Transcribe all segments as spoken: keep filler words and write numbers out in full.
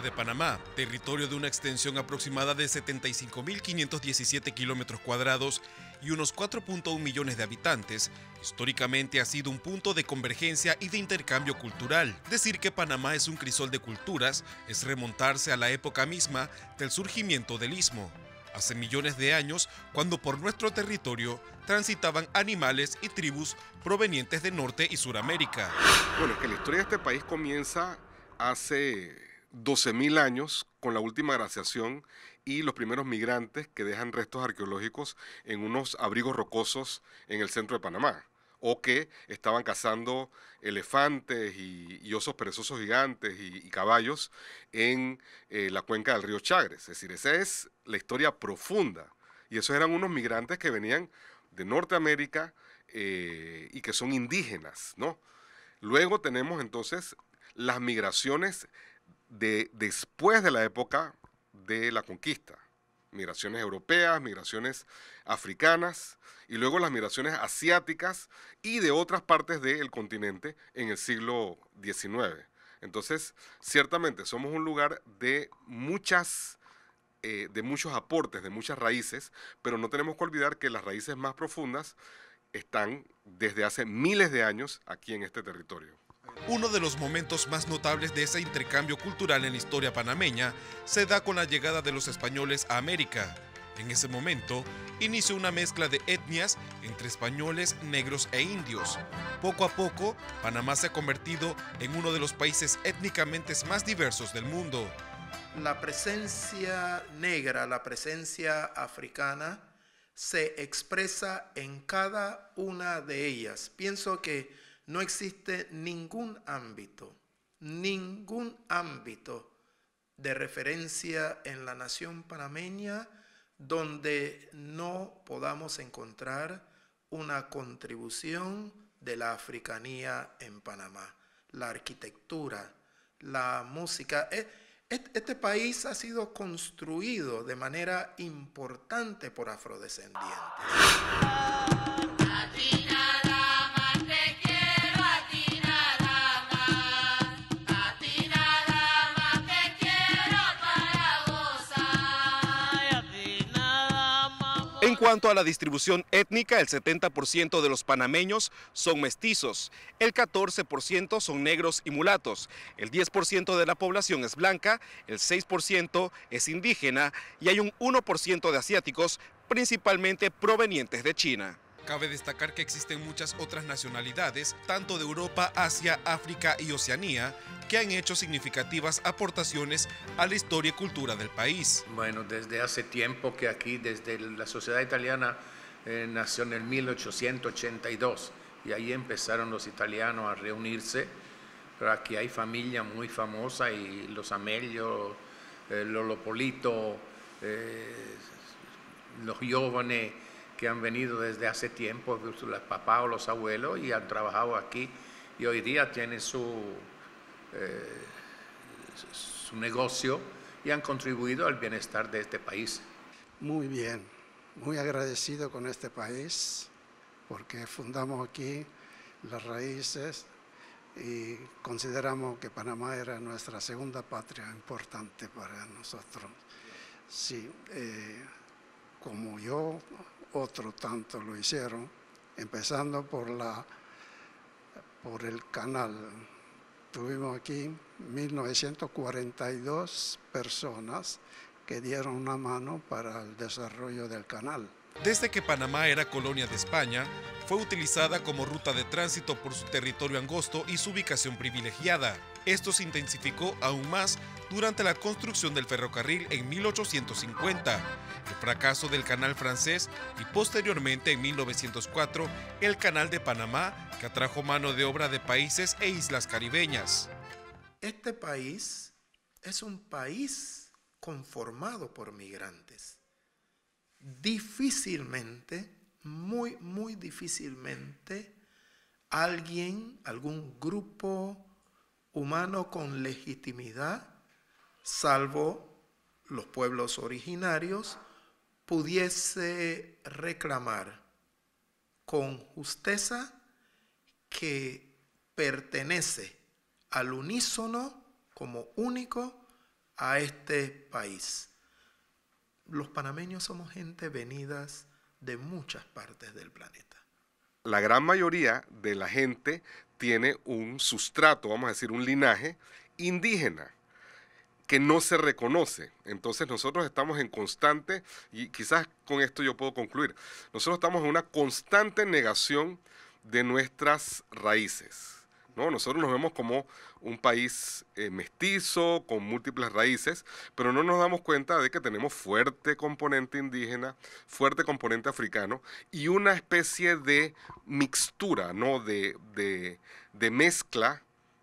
República de Panamá, territorio de una extensión aproximada de setenta y cinco mil quinientos diecisiete kilómetros cuadrados y unos cuatro punto uno millones de habitantes, históricamente ha sido un punto de convergencia y de intercambio cultural. Decir que Panamá es un crisol de culturas es remontarse a la época misma del surgimiento del Istmo, hace millones de años, cuando por nuestro territorio transitaban animales y tribus provenientes de Norte y Suramérica. Bueno, es que la historia de este país comienza hace doce mil años con la última glaciación y los primeros migrantes que dejan restos arqueológicos en unos abrigos rocosos en el centro de Panamá, o que estaban cazando elefantes y, y osos perezosos gigantes y, y caballos en eh, la cuenca del río Chagres. Es decir, esa es la historia profunda. Y esos eran unos migrantes que venían de Norteamérica eh, y que son indígenas, ¿no? Luego tenemos entonces las migraciones de, después de la época de la conquista. Migraciones europeas, migraciones africanas y luego las migraciones asiáticas y de otras partes del continente en el siglo diecinueve. Entonces, ciertamente somos un lugar de muchas, eh, de muchos aportes, de muchas raíces, pero no tenemos que olvidar que las raíces más profundas están desde hace miles de años aquí en este territorio. Uno de los momentos más notables de ese intercambio cultural en la historia panameña se da con la llegada de los españoles a América. En ese momento, inició una mezcla de etnias entre españoles, negros e indios. Poco a poco, Panamá se ha convertido en uno de los países étnicamente más diversos del mundo. La presencia negra, la presencia africana, se expresa en cada una de ellas. Pienso que no existe ningún ámbito, ningún ámbito de referencia en la nación panameña donde no podamos encontrar una contribución de la africanía en Panamá. La arquitectura, la música. Este país ha sido construido de manera importante por afrodescendientes. En cuanto a la distribución étnica, el setenta por ciento de los panameños son mestizos, el catorce por ciento son negros y mulatos, el diez por ciento de la población es blanca, el seis por ciento es indígena y hay un uno por ciento de asiáticos, principalmente provenientes de China. Cabe destacar que existen muchas otras nacionalidades, tanto de Europa, Asia, África y Oceanía, que han hecho significativas aportaciones a la historia y cultura del país. Bueno, desde hace tiempo que aquí, desde la sociedad italiana, eh, nació en el mil ochocientos ochenta y dos, y ahí empezaron los italianos a reunirse, pero aquí hay familia muy famosa, y los Ameglio, eh, los Lopolito, eh, los Giované, que han venido desde hace tiempo, los papás o los abuelos, y han trabajado aquí, y hoy día tienen su, eh, su negocio y han contribuido al bienestar de este país. Muy bien, muy agradecido con este país, porque fundamos aquí las raíces y consideramos que Panamá era nuestra segunda patria importante para nosotros. Sí, eh, como yo, otro tanto lo hicieron, empezando por, la, por el canal. Tuvimos aquí mil novecientos cuarenta y dos personas que dieron una mano para el desarrollo del canal. Desde que Panamá era colonia de España, fue utilizada como ruta de tránsito por su territorio angosto y su ubicación privilegiada. Esto se intensificó aún más durante la construcción del ferrocarril en mil ochocientos cincuenta, el fracaso del canal francés y posteriormente en mil novecientos cuatro el canal de Panamá, que atrajo mano de obra de países e islas caribeñas. Este país es un país conformado por migrantes. Difícilmente, muy, muy difícilmente, alguien, algún grupo humano con legitimidad, salvo los pueblos originarios, pudiese reclamar con justeza que pertenece al unísono como único a este país. Los panameños somos gente venidas de muchas partes del planeta. La gran mayoría de la gente tiene un sustrato, vamos a decir, un linaje indígena que no se reconoce. Entonces nosotros estamos en constante, y quizás con esto yo puedo concluir, nosotros estamos en una constante negación de nuestras raíces, ¿no? Nosotros nos vemos como un país eh, mestizo, con múltiples raíces, pero no nos damos cuenta de que tenemos fuerte componente indígena, fuerte componente africano, y una especie de mixtura, ¿no? de, de, de mezcla,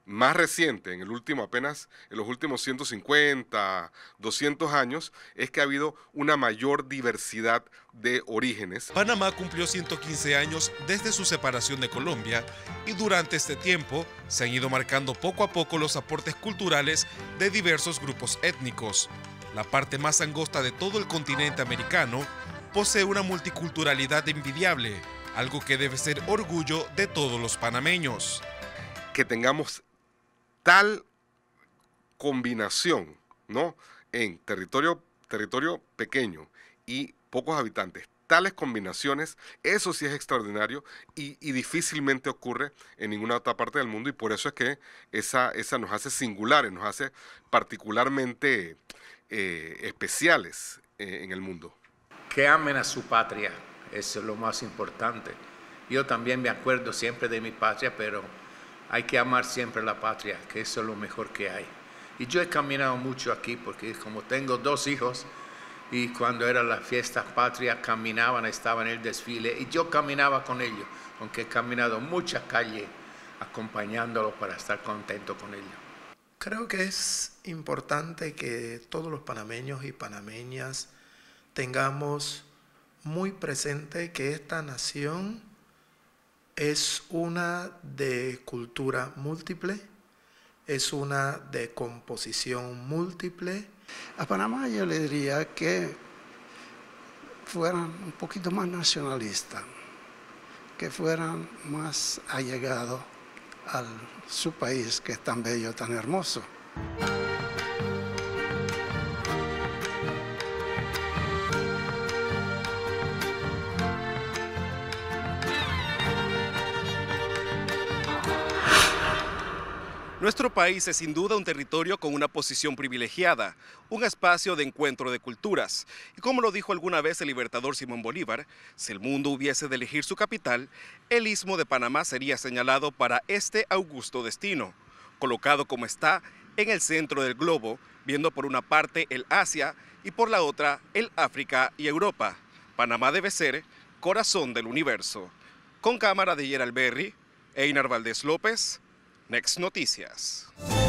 más reciente, en el último, apenas en los últimos ciento cincuenta, doscientos años, es que ha habido una mayor diversidad de orígenes. Panamá cumplió ciento quince años desde su separación de Colombia y durante este tiempo se han ido marcando poco a poco los aportes culturales de diversos grupos étnicos. La parte más angosta de todo el continente americano posee una multiculturalidad envidiable, algo que debe ser orgullo de todos los panameños. Que tengamos tal combinación, ¿no? En territorio, territorio pequeño y pocos habitantes, tales combinaciones, eso sí es extraordinario y, y difícilmente ocurre en ninguna otra parte del mundo, y por eso es que esa, esa nos hace singulares, nos hace particularmente eh, especiales eh, en el mundo. Que amen a su patria, eso es lo más importante. Yo también me acuerdo siempre de mi patria, pero hay que amar siempre la patria, que eso es lo mejor que hay. Y yo he caminado mucho aquí porque como tengo dos hijos y cuando era la fiesta patria caminaban, estaban en el desfile y yo caminaba con ellos, aunque he caminado muchas calles acompañándolos para estar contento con ellos. Creo que es importante que todos los panameños y panameñas tengamos muy presente que esta nación es una de cultura múltiple, es una de composición múltiple. A Panamá yo le diría que fueran un poquito más nacionalistas, que fueran más allegados a su país que es tan bello, tan hermoso. Nuestro país es sin duda un territorio con una posición privilegiada, un espacio de encuentro de culturas. Y como lo dijo alguna vez el libertador Simón Bolívar, si el mundo hubiese de elegir su capital, el Istmo de Panamá sería señalado para este augusto destino, colocado como está en el centro del globo, viendo por una parte el Asia y por la otra el África y Europa. Panamá debe ser corazón del universo. Con cámara de Yeral Berry, Einar Valdés López, Nex Noticias.